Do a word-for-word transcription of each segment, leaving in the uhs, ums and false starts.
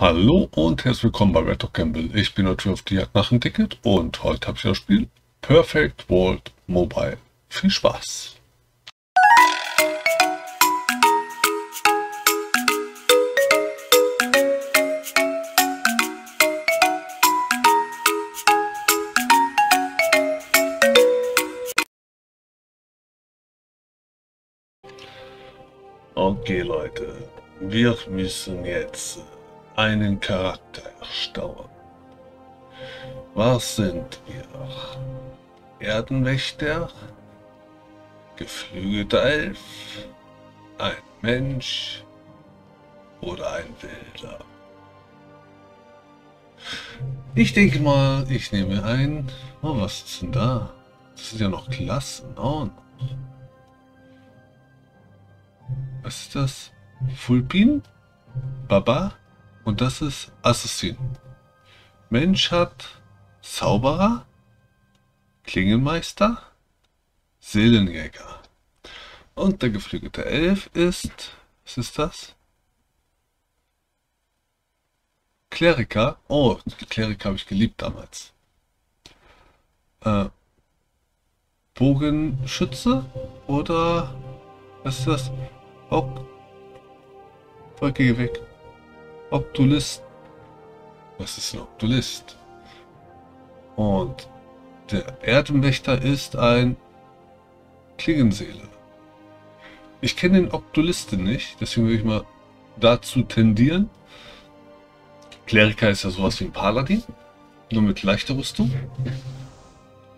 Hallo und herzlich willkommen bei Red Dog Gamble. Ich bin heute auf die Jagd nach dem Ticket und heute habe ich das Spiel Perfect World Mobile. Viel Spaß! Okay Leute, wir müssen jetzt einen Charakter erstellen. Was sind wir? Erdenwächter, geflügelter Elf, ein Mensch oder ein Wilder? Ich denke mal, ich nehme ein... Oh, was ist denn da? Das sind ja noch Klassen. Oh, noch. Was ist das? Fulpin? Baba? Und das ist Assassin. Mensch hat Zauberer, Klingenmeister, Seelenjäger. Und der geflügelte Elf ist... Was ist das? Kleriker. Oh, Kleriker habe ich geliebt damals. Äh, Bogenschütze? Oder... Was ist das? Hock. Volke, geh weg. Obdulist. Was ist ein Obdulist? Und der Erdenwächter ist ein Klingenseele. Ich kenne den Obdulisten nicht, deswegen würde ich mal dazu tendieren. Kleriker ist ja sowas wie ein Paladin, nur mit leichter Rüstung.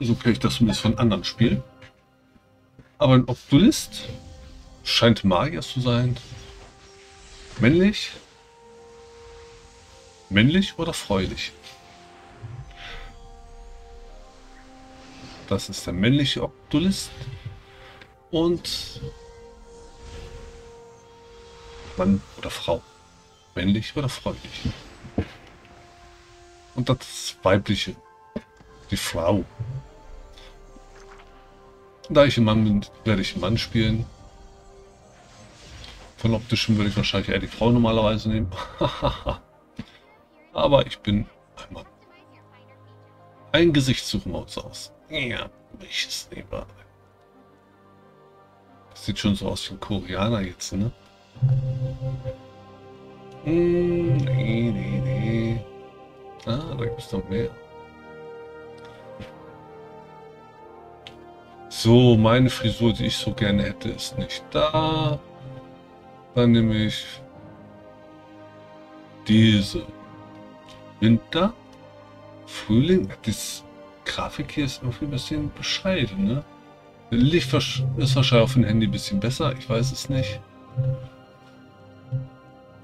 So kenne ich das zumindest von anderen Spielen. Aber ein Obdulist scheint Magier zu sein. Männlich. Männlich oder fräulich? Das ist der männliche Obdulist. Und Mann oder Frau. Männlich oder fräulich. Und das weibliche. Die Frau. Da ich ein Mann bin, werde ich einen Mann spielen. Von optischen würde ich wahrscheinlich eher die Frau normalerweise nehmen. Aber ich bin ein Mann. Ein Gesicht suchen wir uns aus. Ja, welches nehmen wir? Das sieht schon so aus wie ein Koreaner jetzt, ne? Hm, nee, nee, nee. Ah, da gibt es noch mehr. So, meine Frisur, die ich so gerne hätte, ist nicht da. Dann nehme ich diese. Winter, Frühling, die Grafik hier ist irgendwie ein bisschen bescheiden, ne? Licht ist wahrscheinlich auf dem Handy ein bisschen besser, ich weiß es nicht.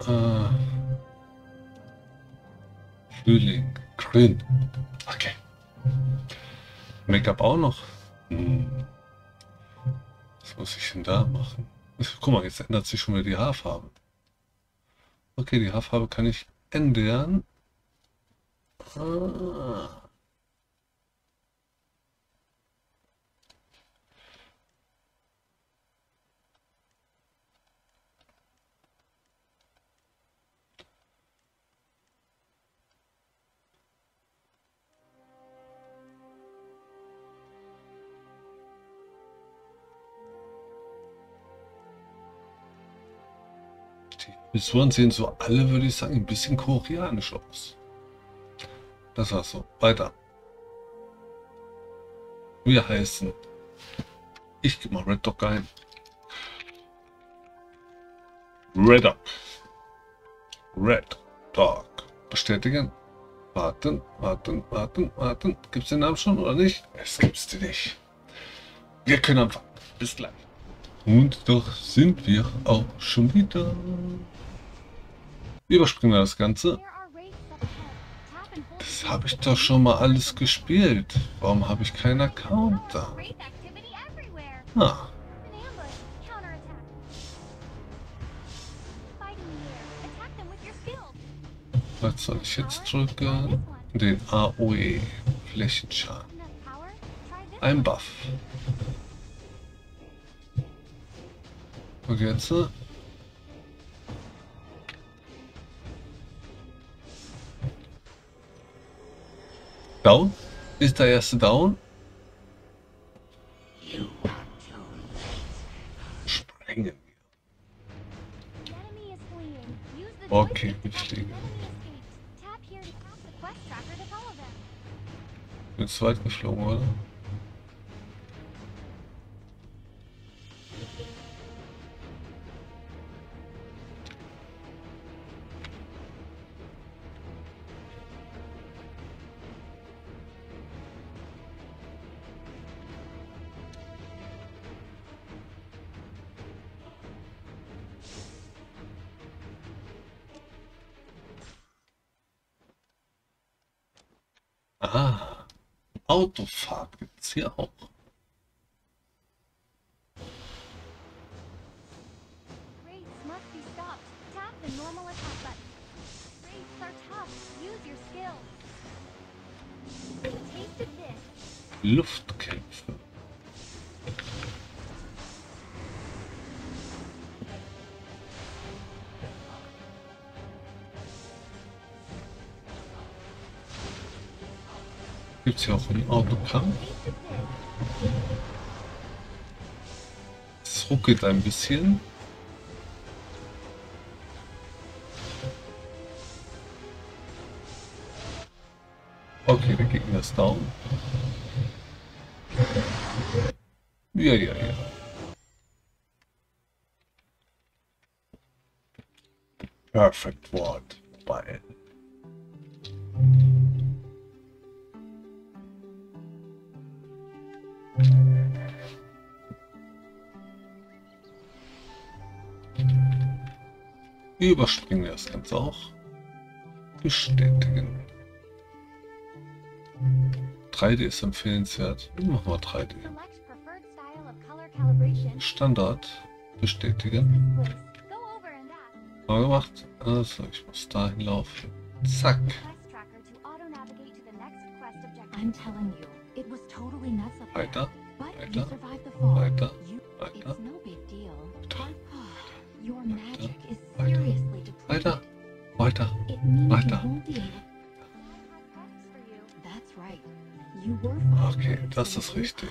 Äh, Frühling, grün, okay. Make-up auch noch. Hm. Was muss ich denn da machen? Guck mal, jetzt ändert sich schon wieder die Haarfarbe. Okay, die Haarfarbe kann ich ändern. Ah. Die Frisuren sehen so alle, würde ich sagen, ein bisschen koreanisch aus. Das war's so. Weiter. Wir heißen... Ich gebe mal Red Dog ein. Red Dog. Red Dog. Bestätigen. Warten, warten, warten, warten. Gibt's den Namen schon oder nicht? Es gibt's den nicht. Wir können anfangen. Bis gleich. Und doch sind wir auch schon wieder. Wir überspringen das Ganze. Das habe ich doch schon mal alles gespielt. Warum habe ich keinen Account da? Ah. Was soll ich jetzt drücken? Den A O E. Flächenschaden. Ein Buff. Und jetzt? Down? Ist der erste down? Sprengen wir. Okay, ich stehe. Ich bin zu weit geflogen, oder? Ah, Autofahrt gibt's hier auch. Luftkämpfe. Gibt es ja auch einen Autokampf. Es ruckelt ein bisschen. Okay, wir gehen das down. Ja, ja, ja. Perfect World Mobile. Überspringen wir das Ganze auch. Bestätigen. drei D ist empfehlenswert. Machen wir drei D. Standard. Bestätigen. Mal gemacht. Also, ich muss dahin laufen. Zack. Weiter. Weiter. Weiter. Weiter. Weiter, weiter, weiter. Okay, das ist richtig.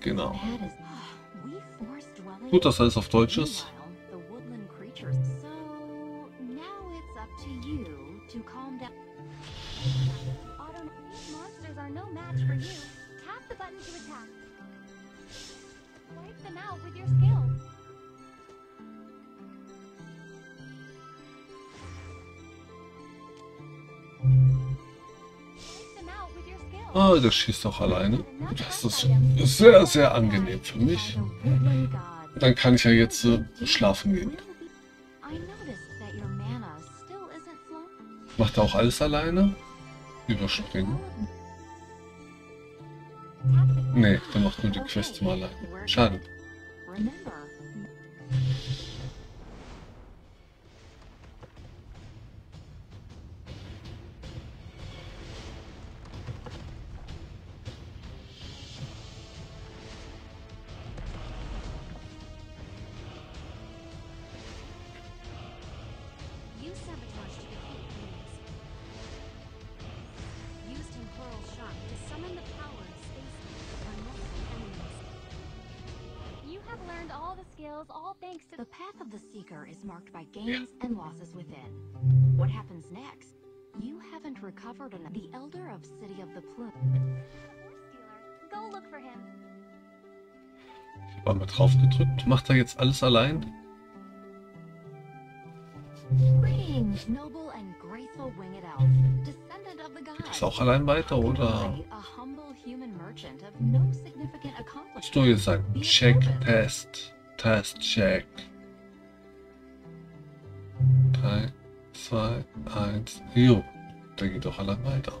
Genau. Gut, dass alles auf Deutsch ist. Ah, oh, der schießt auch alleine. Das ist sehr, sehr angenehm für mich. Dann kann ich ja jetzt äh, schlafen gehen. Macht er auch alles alleine? Überspringen. Nee, der macht nur die Quest mal alleine. Schade. Ich habe mal drauf gedrückt. Macht er jetzt alles allein? Geht das auch allein weiter, oder? So, ihr sagt Check, Test, Test, Check. drei, zwei, eins, jo. Der geht doch allein weiter.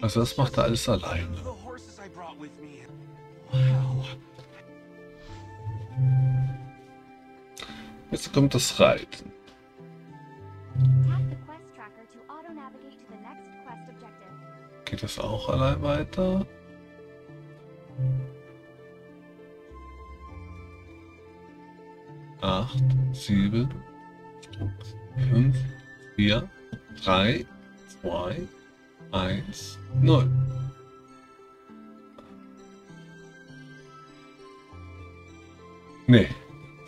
Also das macht er alles alleine. Jetzt kommt das Reiten. Geht das auch allein weiter? acht, sieben, fünf, vier, drei, zwei, eins, null. Nee,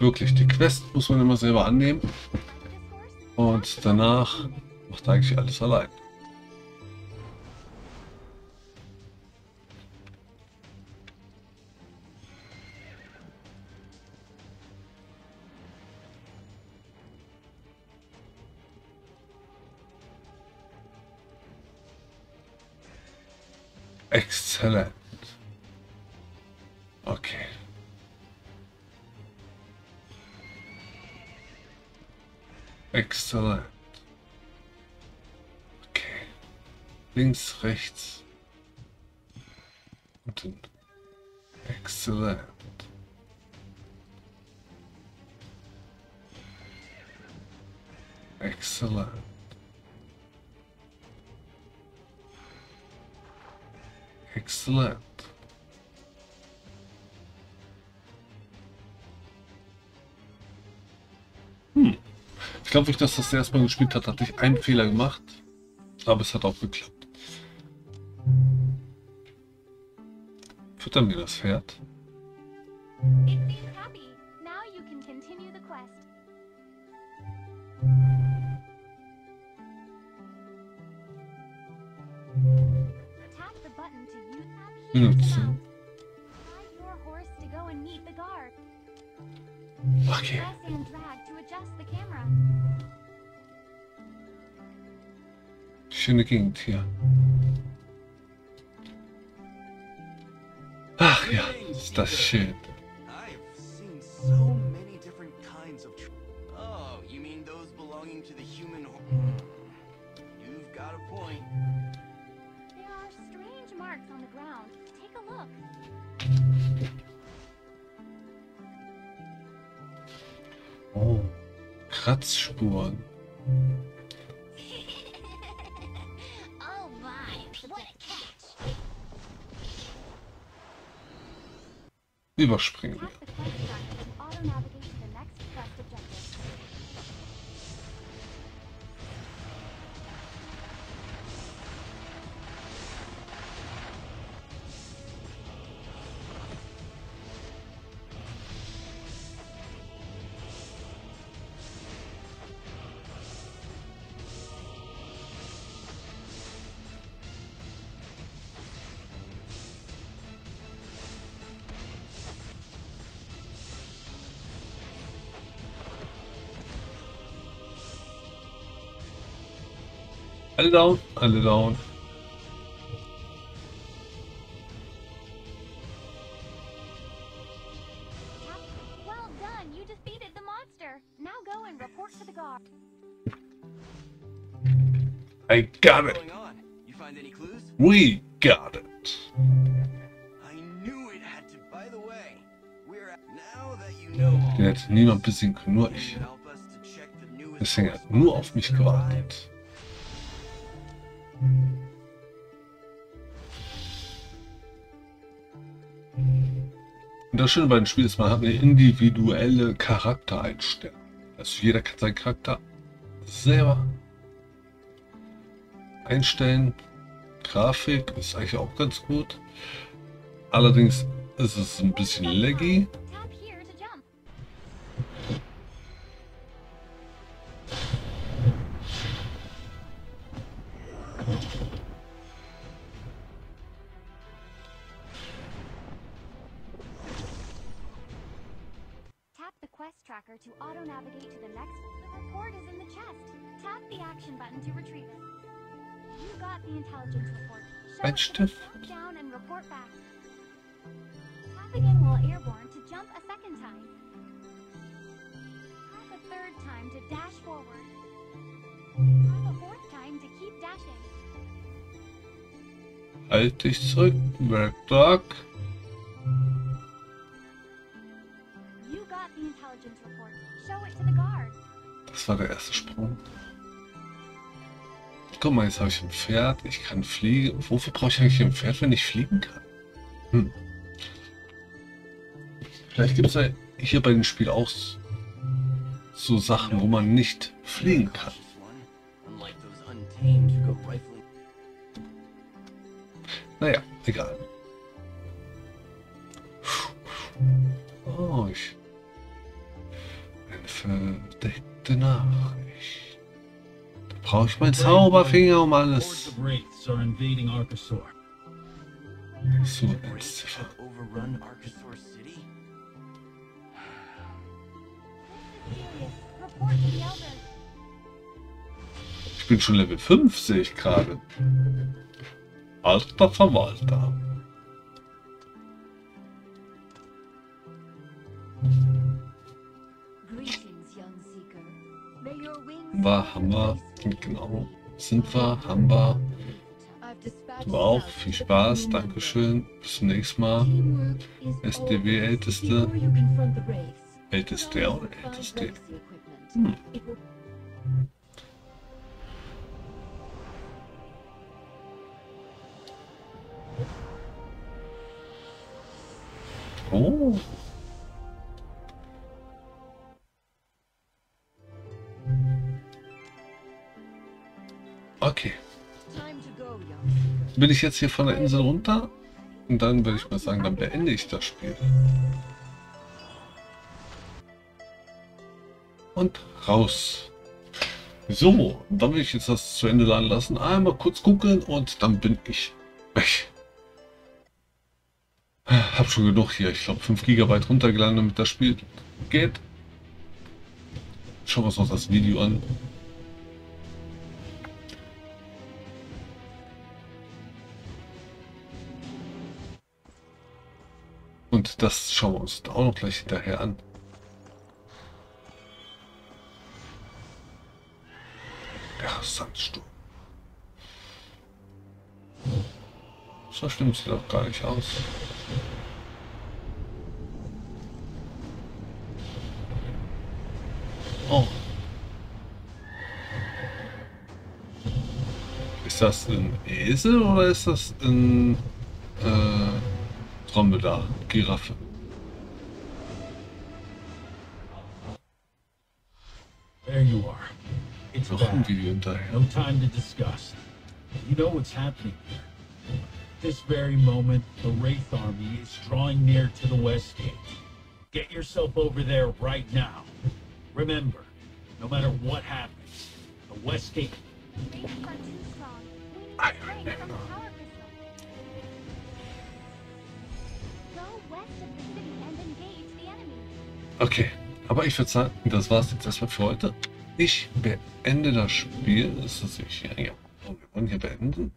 wirklich, die Quest muss man immer selber annehmen. Und danach macht eigentlich alles allein. Exzellent. Okay. Exzellent. Okay. Links, rechts. Unten. Exzellent. Exzellent. Excellent. Hm. Ich glaube, ich das das erste Mal gespielt hat, hatte ich einen Fehler gemacht, aber es hat auch geklappt. Füttern wir das Pferd. Benutzen. Okay. Schöne Gegend hier. Ach ja, ist das schön. Oh, Kratzspuren. Oh my, what a catch. Überspringen wir. Alle down, alle down. Well done, you defeated the monster. Now go and report to the guard. I got it. You find any clues? We got it. I knew it had to. By the way, we're at now that you know. Den hätte niemand besiegen können, nur ich. Deswegen hat nur auf mich gewartet. Und das Schöne bei dem Spiel ist, man hat eine individuelle Charaktereinstellung. Also jeder kann seinen Charakter selber einstellen. Grafik ist eigentlich auch ganz gut. Allerdings ist es ein bisschen laggy. To auto navigate to the next. The report is in the chest. Tap the action button to retrieve it. You got the intelligence report. Shut it down and report back. Tap again while airborne to jump a second time. Tap a third time to dash forward. Tap a fourth time to keep dashing. Halt dich zurück, Red Dog. Das war der erste Sprung. Guck mal, jetzt habe ich ein Pferd, ich kann fliegen. Wofür brauche ich eigentlich ein Pferd, wenn ich fliegen kann? Hm. Vielleicht gibt es ja hier bei dem Spiel auch so Sachen, wo man nicht fliegen kann. Naja, egal. Oh, ich... Eine verdeckte Nachricht. Da brauche ich meinen Zauberfinger um alles. So, Endziffer. Ich bin schon Level fünf, sehe ich gerade. Alter Verwalter. War, haben wir, genau. Sind wir, haben wir. Du auch, viel Spaß, Dankeschön. Bis zum nächsten Mal. S D W Älteste. Älteste oder Älteste. Hm. Oh. Okay. Bin ich jetzt hier von der Insel runter? Und dann würde ich mal sagen, dann beende ich das Spiel. Und raus. So, dann will ich jetzt das zu Ende laden lassen. Einmal kurz googeln und dann bin ich weg. Hab schon genug hier. Ich glaube fünf Gigabyte runtergeladen, damit das Spiel geht. Schauen wir uns noch das Video an. Und das schauen wir uns auch noch gleich hinterher an. Der Sandsturm. So stimmt sie doch gar nicht aus. Oh. Ist das ein Esel oder ist das ein äh, Dromedar, Giraffe? There you are. It's noch ein Video hinterher. No time to discuss. You know what's happening here. This very moment, the Wraith Army is drawing near to the West Gate. Get yourself over there right now. Remember, no matter what happens, the West Gate... I remember. Okay, aber ich würde sagen, das war's jetzt erstmal für heute. Ich beende das Spiel. Ist das ich? Ja, ja. Und wir wollen hier beenden.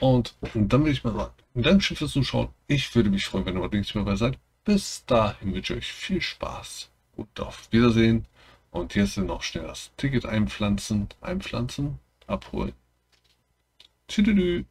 Und dann will ich mal sagen, Dankeschön fürs Zuschauen. Ich würde mich freuen, wenn ihr heute nichts mehr dabei seid. Bis dahin wünsche ich euch viel Spaß. Gut, auf Wiedersehen. Und hier ist dann noch schnell das Ticket einpflanzen. Einpflanzen, abholen. Tschüss.